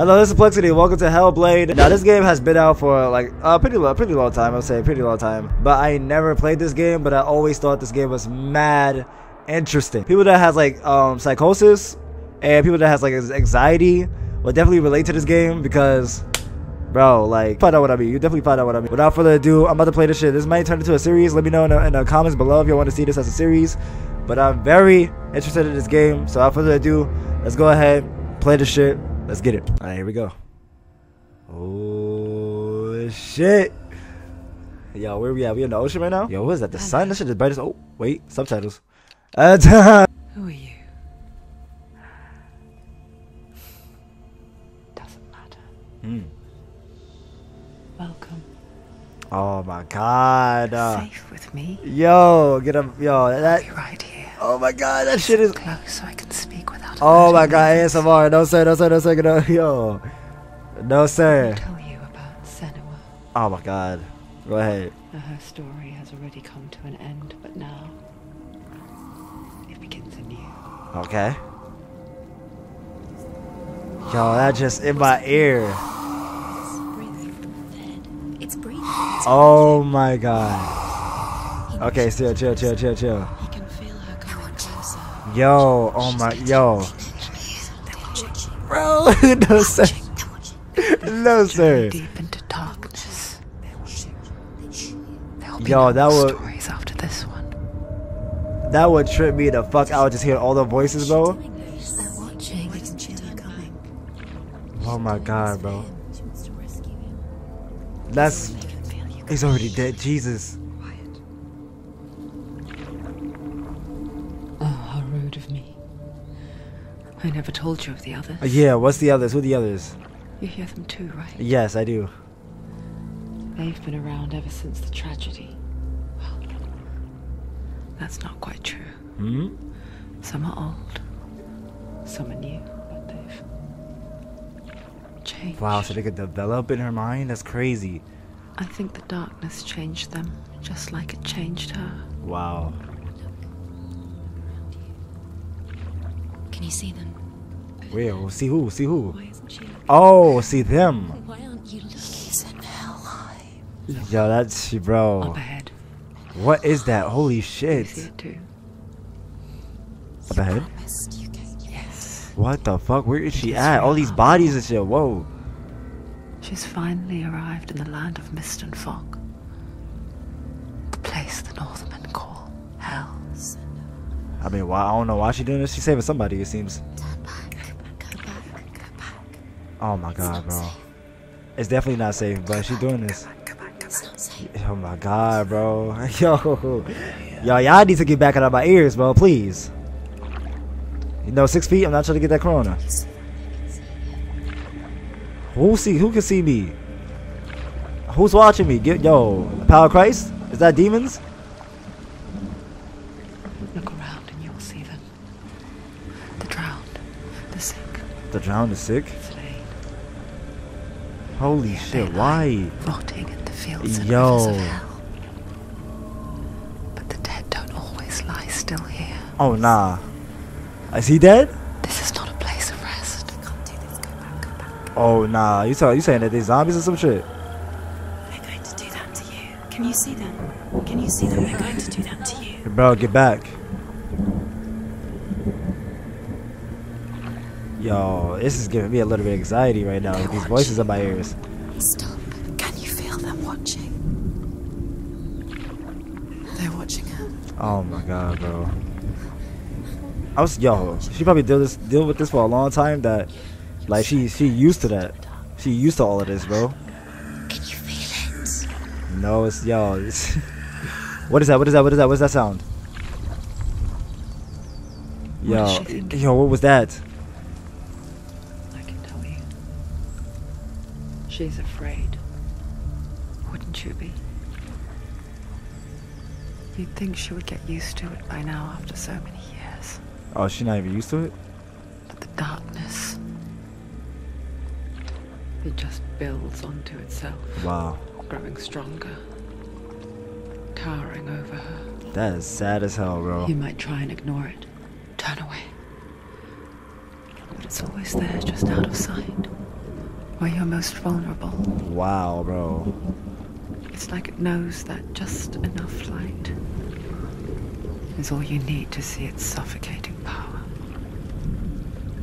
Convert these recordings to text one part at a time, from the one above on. Hello, this is Plexity. Welcome to Hellblade. Now, this game has been out for like a pretty long time. I'll say a pretty long time. But I never played this game, but I always thought this game was mad interesting. People that has like psychosis and people that has like anxiety will definitely relate to this game because, bro, like, find out what I mean. You definitely find out what I mean. Without further ado, I'm about to play this shit. This might turn into a series. Let me know in the comments below if you want to see this as a series. But I'm very interested in this game. So without further ado, let's go ahead, play this shit. Let's get it. All right, here we go. Oh, shit. Yo, where we at? We in the ocean right now? Yo, what is that? The sun? That shit is bright as... Oh, wait. Subtitles. Who are you? Doesn't matter. Hmm. Welcome. Oh, my God. Safe with me? Yo, get up. Yo, that... I'll be right here. Oh my God, that shit is close, so I can speak without. Oh my God, ASMR. No sir, no sir, no sir, no, yo, no sir. I'll tell you about Senua. Oh my God, go ahead. Her story has already come to an end, but now it begins anew. Okay. Yo, that just in my ear. It's breathing. It's breathing. Oh my God. Okay, still, chill, chill, chill, chill. Yo, oh my, yo. Bro, no sir. No sir. Deep into darkness. Yo, that would... stories after this one. That would trip me the fuck out just hearing all the voices, bro. Oh my God, bro. That's... He's already dead, Jesus. I never told you of the others. Yeah, what's the others? Who are the others? You hear them too, right? Yes, I do. They've been around ever since the tragedy. Well, that's not quite true. Hmm? Some are old, some are new, but they've changed. Wow, so they could develop in her mind? That's crazy. I think the darkness changed them, just like it changed her. Wow. Can you see them? Well, see who? See who? Oh, see them. Why aren't you looking? She's in Helheim. Yo, that's bro. Up ahead. What is that? Holy shit. You see it too. Up ahead. Yes. What the fuck? Where is she at? All these bodies and shit. Whoa. She's finally arrived in the land of mist and fog. The place the Northmen call Hell. I mean, why? I don't know why she's doing this. She's saving somebody, it seems. Turn back. Go back. Go back. Oh my God, bro. Safe. It's definitely not safe, but she's doing this. It's not safe. Oh my God, bro. Yo. Yo, y'all need to get back out of my ears, bro. Please. You know, 6 feet? I'm not trying to get that corona. Who can see me? Who's watching me? Yo, Power of Christ? Is that demons? The drowned is sick. Holy shit! Why? Rotting in the fields and rivers of hell. But the dead don't always lie still here. Oh nah. Is he dead? This is not a place of rest. I can't do this. Go back. Go back. Oh nah. You saying that they zombies or some shit? They're going to do that to you. Can you see them? Can you see them? They're going to do that to you. Bro, get back. Yo, this is giving me a little bit of anxiety right now. These voices in my ears. Stop. Can you feel them watching? They're watching her. Oh my God, bro. Yo, she probably deal with this for a long time that, like, she used to that. She used to all of this, bro. Can you feel it? No, it's, yo. It's what is that? What is that? What is that? What's that sound? Yo, what was that? She's afraid. Wouldn't you be? You'd think she would get used to it by now after so many years. Oh, she's not even used to it? But the darkness... it just builds onto itself. Wow. Growing stronger. Towering over her. That is sad as hell, bro. You might try and ignore it. Turn away. But it's always there, just out of sight. where you're most vulnerable. Wow, bro. It's like it knows that just enough light is all you need to see its suffocating power.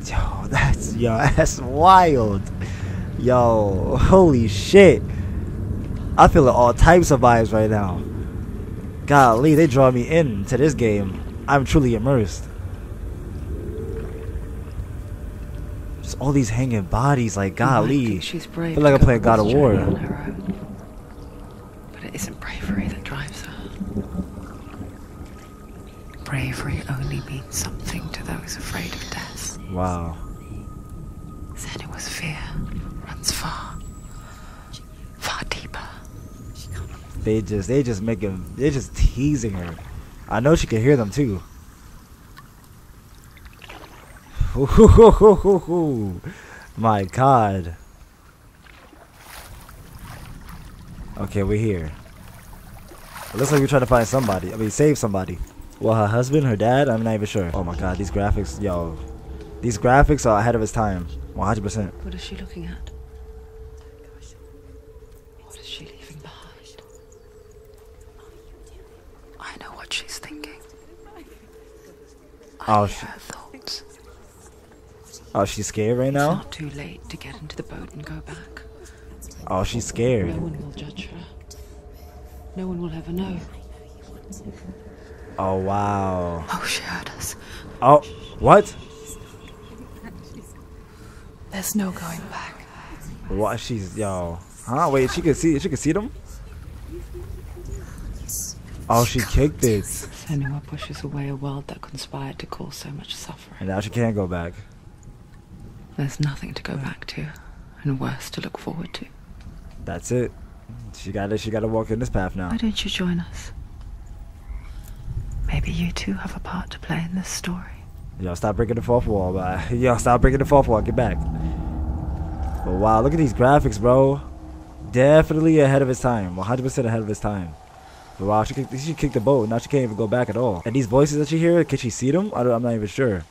Yo, that's wild. Yo, holy shit. I feel all types of vibes right now. Golly, they draw me in to this game. I'm truly immersed. Just all these hanging bodies, like golly. She's brave. I feel like I'm playing God of War. But it isn't bravery that drives her. Bravery only means something to those afraid of death. Wow. Said it was fear runs far, far deeper. They're just teasing her. I know she can hear them too. Ooh, my God. Okay, we're here. It looks like we're trying to find somebody. I mean, save somebody. Well, her husband, her dad, I'm not even sure. Oh my God, these graphics, yo. These graphics are ahead of its time. 100%. What is she looking at? What is she leaving behind? I know what she's thinking. Oh, her thoughts. Oh, she's scared right now? It's not too late to get into the boat and go back. Oh, she's scared. No one will judge her. No one will ever know. Oh, wow. Oh, she heard us. Oh, what? There's no going back. What? She's, yo. Huh? Wait, she can see them? Oh, she kicked it. Senua pushes away a world that conspired to cause so much suffering. And now she can't go back. There's nothing to go back to, and worse to look forward to. That's it. She gotta walk in this path now. Why don't you join us? Maybe you two have a part to play in this story. Yo, stop breaking the fourth wall, man. Yo, stop breaking the fourth wall. Get back. But wow, look at these graphics, bro. Definitely ahead of its time. 100% ahead of its time. But wow, she kicked the boat. Now she can't even go back at all. And these voices that you hear, can she see them? I'm not even sure.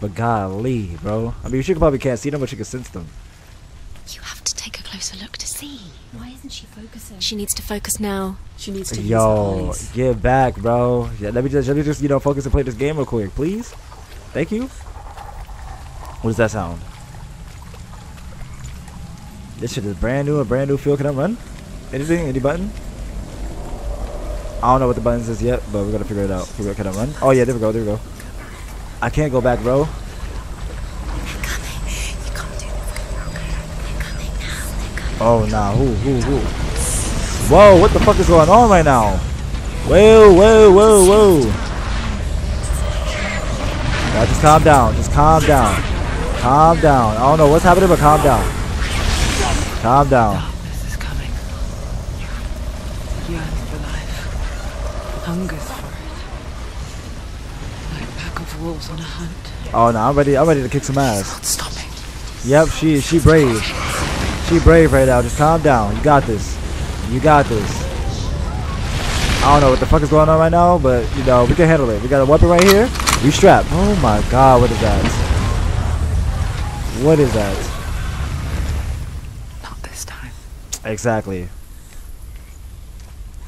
But golly, bro. I mean, she probably can't see them, but she can sense them. You have to take a closer look to see. Why isn't she focusing? She needs to focus now. She needs to. Yo, get back, bro. Yeah, let me just focus and play this game real quick, please. Thank you. What does that sound? This shit is brand new, a brand new feel. Can I run? Anything? Any button? I don't know what the buttons is yet, but we're gonna figure it out. Can I run? Oh yeah, there we go, there we go. I can't go back, bro. Oh nah, who? Whoa, what the fuck is going on right now? Whoa. Now just calm down. Calm down. I don't know what's happening, but calm down. Darkness is coming. Yearns for life. Hungers for it. Like a pack of wolves on a hunt. Oh no, I'm ready to kick some ass. Not stopping. Yep, she brave. She brave right now. Just calm down. You got this. I don't know what the fuck is going on right now, but you know, we can handle it. We got a weapon right here. We strapped. Oh my God, what is that? What is that? Not this time. Exactly.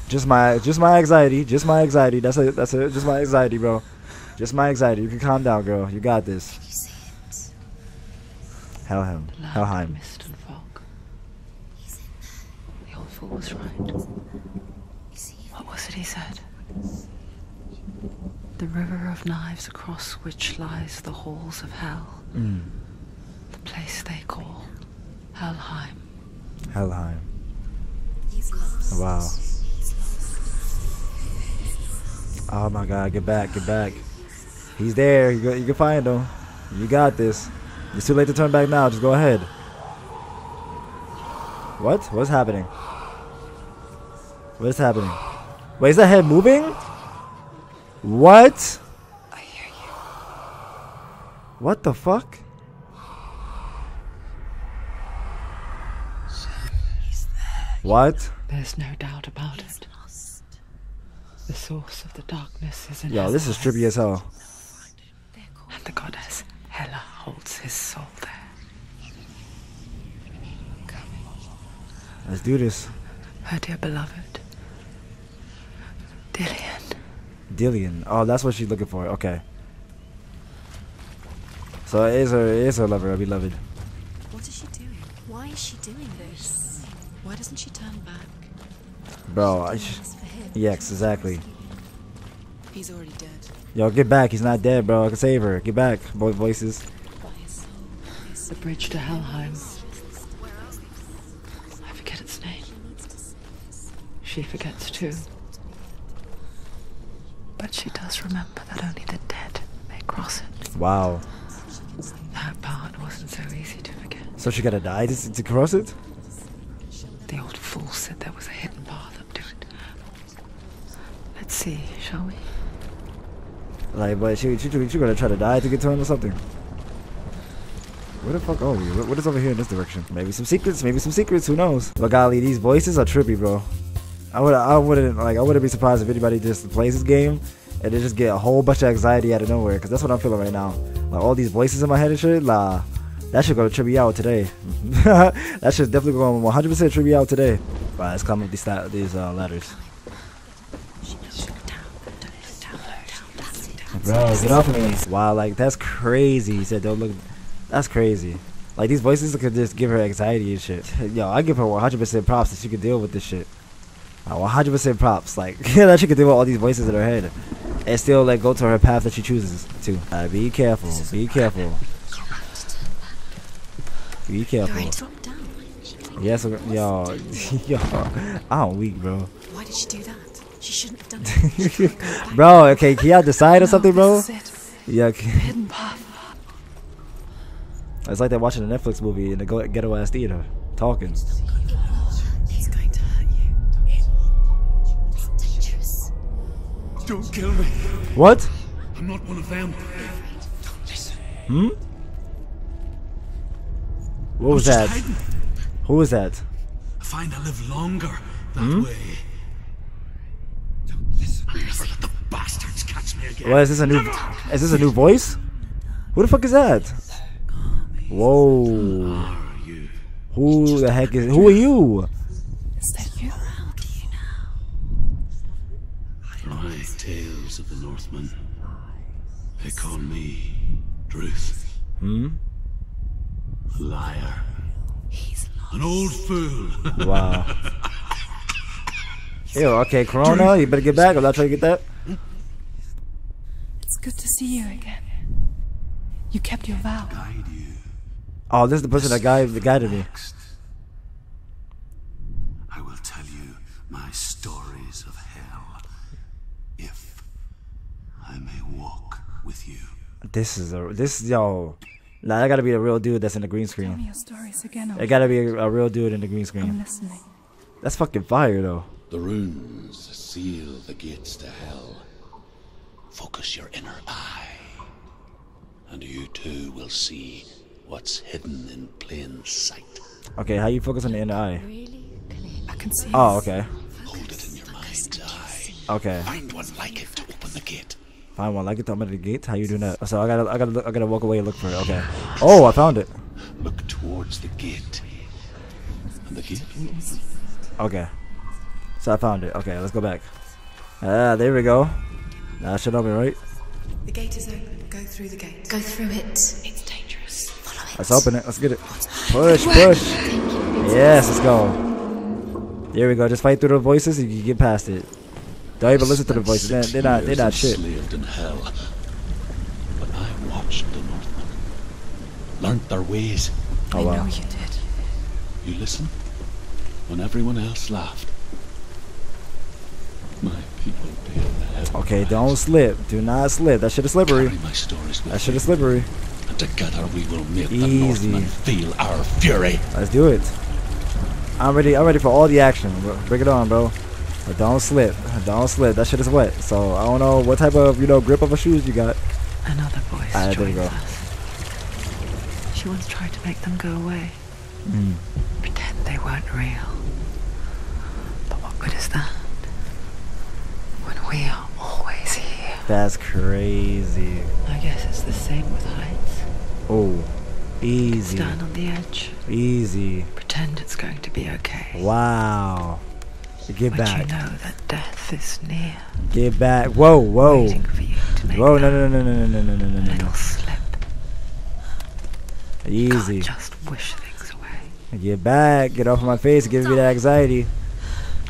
Just my anxiety. That's it. Just my anxiety, bro. You can calm down, girl. You got this. Can you see it? Helheim. Mist and fog. He's in there. The old fool was right. What was it he said? The river of knives across which lies the halls of hell. Mm. The place they call Helheim. Wow. Oh my God, get back. He's there, you can find him. You got this. It's too late to turn back now, just go ahead. What? What's happening? Wait, is that head moving? What? I hear you. What the fuck? He's there. What? There's no doubt about it. The source of the darkness is in. Yo, this is trippy as hell. And the goddess Hela holds his soul there. Let's do this. Her dear beloved, Dillion. Dillion. Oh, that's what she's looking for. Okay. So it is her lover, her beloved. What is she doing? Why is she doing this? Why doesn't she turn back? Bro, yes, exactly. He's already dead. Yo, get back. He's not dead, bro. I can save her. Get back. Both voices. The bridge to Helheim. I forget its name. She forgets too. But she does remember that only the dead may cross it. Wow. That part wasn't so easy to forget. So she gotta die to cross it? The old fool said there was a hidden path up to it. Let's see, shall we? Like, but she gonna try to die to get to him or something. Where the fuck are we? What is over here in this direction? Maybe some secrets. Maybe some secrets. Who knows? But golly, these voices are trippy, bro. I wouldn't be surprised if anybody just plays this game and they just get a whole bunch of anxiety out of nowhere. Cause that's what I'm feeling right now. Like all these voices in my head and shit. Nah, that shit gonna trip me out today. That shit's definitely going 100% trip me out today. Right, let's climb up these ladders. Bro, get off of me! Wow, like that's crazy. He said, "Don't look." That's crazy. Like, these voices could just give her anxiety and shit. Yo, I give her 100% props that she could deal with this shit. 100% props. Like, that she could deal with all these voices in her head. And still, like, go to her path that she chooses to. Be careful. Be careful. Be careful. Yes, yo. Yo. I'm weak, bro. Why did she do that? She shouldn't have done it. Bro, okay, can y'all decide or something, bro? Yeah, okay. It's like they're watching a Netflix movie in a ghetto ass theater, talking. He's going to hurt you. It's dangerous. Don't kill me. What? I'm not one of them. Don't listen. Hmm? What was that? Hiding. Who was that? I find I live longer that way. Don't listen. I'll never let the bastards catch me again. Well, is this a new voice? Who the fuck is that? Whoa. Who the heck is... Who are you? Is that you? My tales of the Northmen. They call me Druth. A liar. An old fool. Wow. Ew, okay, Corona, you better get back. I'm not trying to get that. It's good to see you again. You kept your vow. Oh, this is the person that guided me. I will tell you my stories of hell if I may walk with you. Yo. Nah, that gotta be a real dude that's in the green screen. Tell me your stories again, it gotta be a real dude in the green screen. I'm listening. That's fucking fire, though. The runes seal the gates to hell. Focus your inner eye, and you too will see what's hidden in plain sight. Okay, how you focus on the inner eye? I can see. Oh, okay. Hold it in your mind's eye. Okay. Find one like it to open the gate. Find one like it to open the gate? How you doing that? So I gotta walk away and look for it. Okay. Oh, I found it. Look towards the gate. And the gate. Okay. So I found it. Okay, let's go back. Ah, there we go. That should open, right? The gate is open. Go through the gate. Go through it. It's dangerous. Let's open it. Let's get it. Push, push. Yes, let's go. There we go. Just fight through the voices and you can get past it. Don't even listen to the voices. They're not shit. In hell, but I watched the Northmen. Learned their ways. Oh, wow. I know you did. You listen when everyone else laughed. My people pay the heaven. Okay, don't slip. Do not slip. That shit is slippery. That shit is slippery. Together we will make the Northmen feel our fury. Let's do it. I'm ready for all the action. Bring it on, bro. But don't slip. Don't slip. That shit is wet. So I don't know what type of, you know, grip of her shoes you got. Another voice. Alright, there you go. Us. She once tried to make them go away. Pretend they weren't real. But what good is that? When we are always here. That's crazy. I guess it's the same with heights. Oh, easy. Stand on the edge. Easy. Pretend pretend it's going to be okay. Wow. Get back. But you know that death is near. Get back. Whoa, whoa. Waiting for you to make whoa, no. Little slip. Easy. You can't just wish things away. Get back. Get off my face. Give me that anxiety.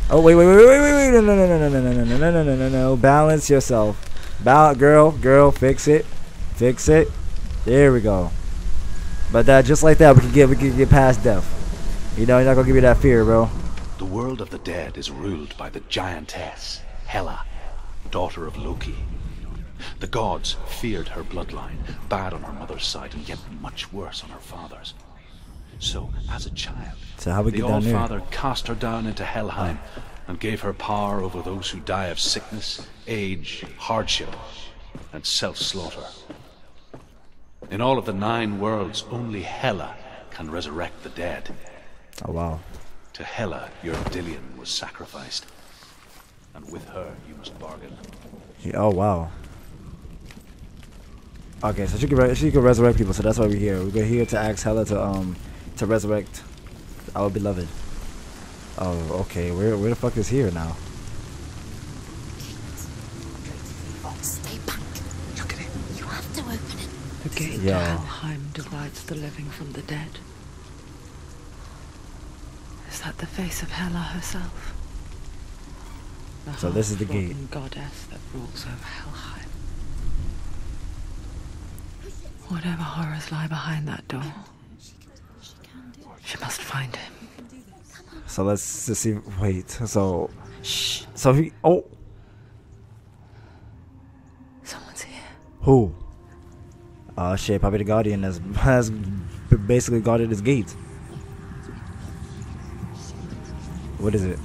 Oh, wait. No. Balance yourself. Girl, fix it. There we go. But that, just like that, we can get past death. You know, you're not gonna give me that fear, bro. The world of the dead is ruled by the giantess, Hela, daughter of Loki. The gods feared her bloodline, bad on her mother's side, and yet much worse on her father's. So, as a child, the All-Father cast her down into Helheim and gave her power over those who die of sickness, age, hardship, and self-slaughter. In all of the 9 worlds, only Hela can resurrect the dead. Oh, wow. To Hela, your Dillion was sacrificed. And with her, you must bargain. Yeah, oh, wow. Okay, so she can resurrect people, so that's why we're here. We're here to ask Hela to resurrect our beloved. Oh, okay. Where the fuck is here now? Stay back. Look at it. You have to open it. The gate to Helheim divides the living from the dead. Is that the face of Hela herself? The so this is the gate. Goddess that rules over Helheim. Whatever horrors lie behind that door, she must find him. So let's just see. Wait. So. Shh. So he. Oh. Someone's here. Who? Oh shit! Probably the guardian has basically guarded his gate. What is it?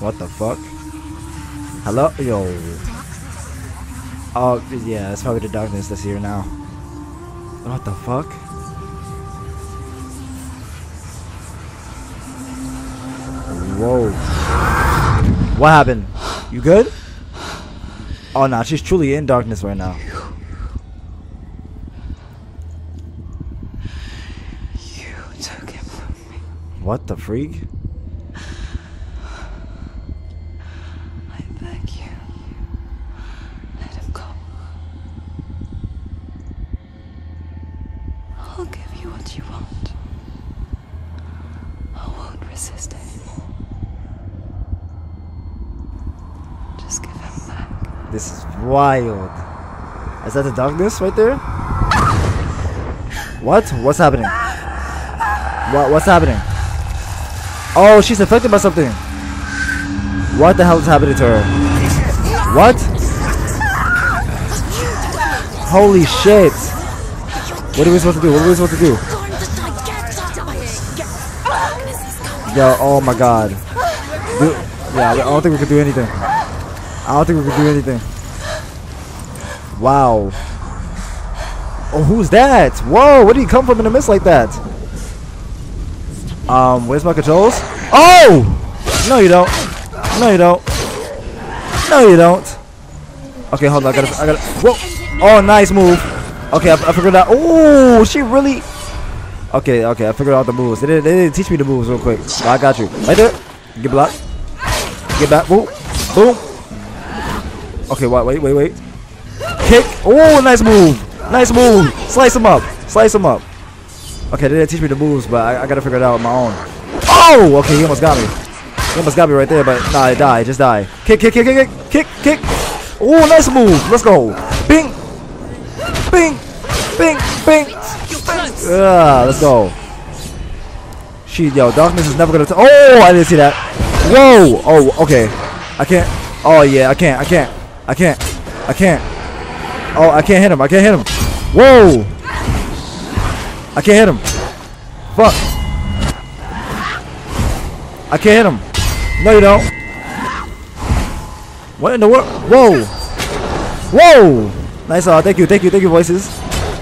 What the fuck? Hello, yo. Oh yeah, it's probably the darkness that's here now. What the fuck? Whoa. What happened? You good? Oh nah, she's truly in darkness right now. You took it from me. What the freak? I beg you. Let him go. I'll give you what you want. I won't resist anymore. Just give him back. This is wild. Is that the darkness right there? What? What's happening? What's happening? Oh, she's affected by something. What the hell is happening to her? What? Holy shit. What are we supposed to do? Yo, oh my god. Yeah, I don't think we could do anything. Wow. Oh, who's that? Whoa, where did he come from in the mist like that? Where's my controls? Oh! No, you don't. Okay, hold on. I gotta. Whoa! Oh, nice move. Okay, I figured out. Oh, she really. Okay, I figured out the moves. They didn't teach me the moves real quick. So I got you. Right there. Get blocked. Get back. Boom. Okay, wait. Kick. Oh, nice move. Slice him up. Okay, they didn't teach me the moves, but I gotta figure it out on my own. Oh, okay, he almost got me. Right there, but nah, just die. Kick. Oh, nice move. Let's go. Bing. Let's go. Yo, darkness is never gonna. Oh, I didn't see that. Whoa. Oh, okay. I can't. Oh yeah, I can't. Oh, I can't hit him. Whoa. Fuck. I can't hit him. No, you don't. What in the world? Whoa. Nice. Thank you, voices.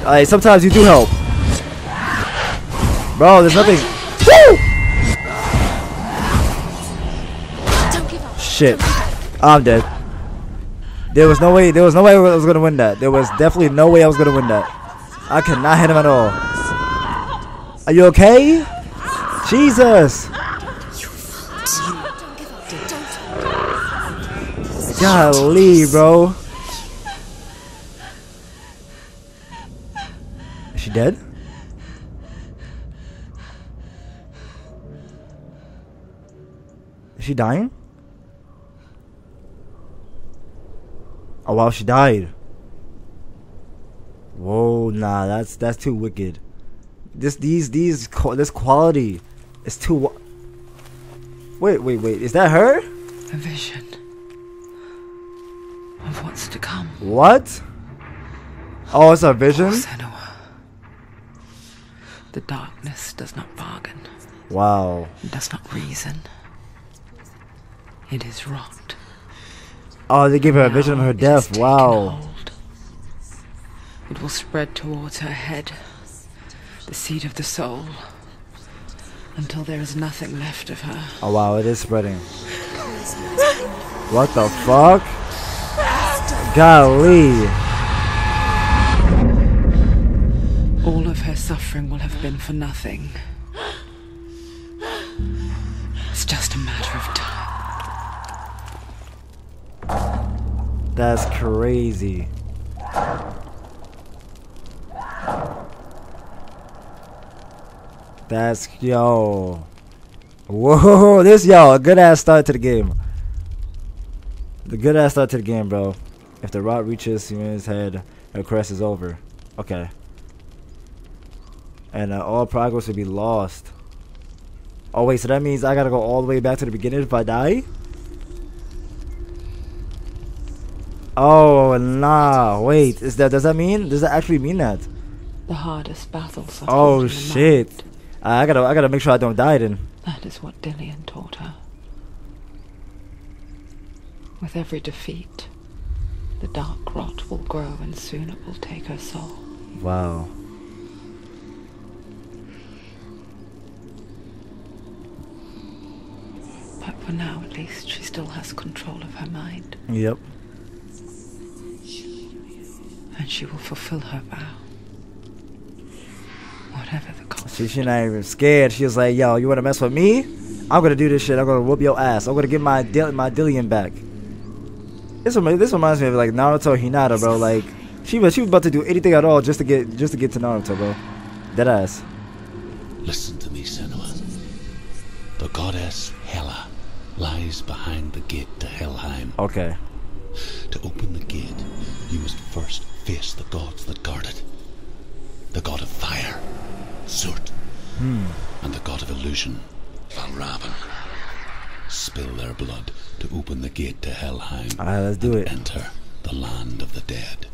Alright, sometimes you do help. Bro, there's nothing. Woo! Don't give up. Shit. I'm dead. There was no way I was gonna win that. I cannot hit him at all. Are you okay? Jesus! Golly, bro. Is she dead? Is she dying? Oh wow, she died. Whoa, nah, that's too wicked. This quality is too. Wait, is that her? A vision of what's to come. What? Oh, it's a vision. The darkness does not bargain. Wow. It does not reason. It is wrought. Oh, they gave her a vision of her death. Wow. Hold. It will spread towards her head, the seat of the soul, until there is nothing left of her. Oh wow, it is spreading. What the fuck? Golly. All of her suffering will have been for nothing. It's just a matter of time. That's crazy. That's, yo. Whoa, this, yo, a good ass start to the game. The good ass start to the game, bro. If the rod reaches his head, her crest is over. Okay. And all progress will be lost. Oh wait, so that means I gotta go all the way back to the beginning if I die? Oh nah, wait. Is that, does that actually mean that? The hardest battles are oh shit. Mind. I gotta make sure I don't die then. That is what Dillion taught her. With every defeat, the dark rot will grow and soon it will take her soul. Wow. But for now at least she still has control of her mind. Yep. And she will fulfill her vow. Whatever the cost. She's not even scared. She was like, yo, you want to mess with me? I'm going to do this shit. I'm going to whoop your ass. I'm going to get my Dillion back. This reminds me of like Naruto Hinata, bro. Like she was about to do anything at all just to get to Naruto, bro. Dead ass. Listen to me, Senua. The goddess Hela lies behind the gate to Helheim. Okay. To open the gate, you must first face the gods that guard it. The god of fire, Surt, and the god of illusion, Valravan. Spill their blood to open the gate to Helheim. Alright, let's do it. Enter the land of the dead.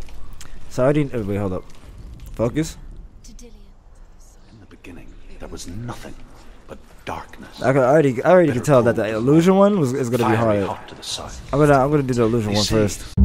So I didn't. Wait, hold up. Focus. In the beginning, there was nothing but darkness. I already can tell that the illusion one is gonna be hard. I'm gonna do the illusion one first.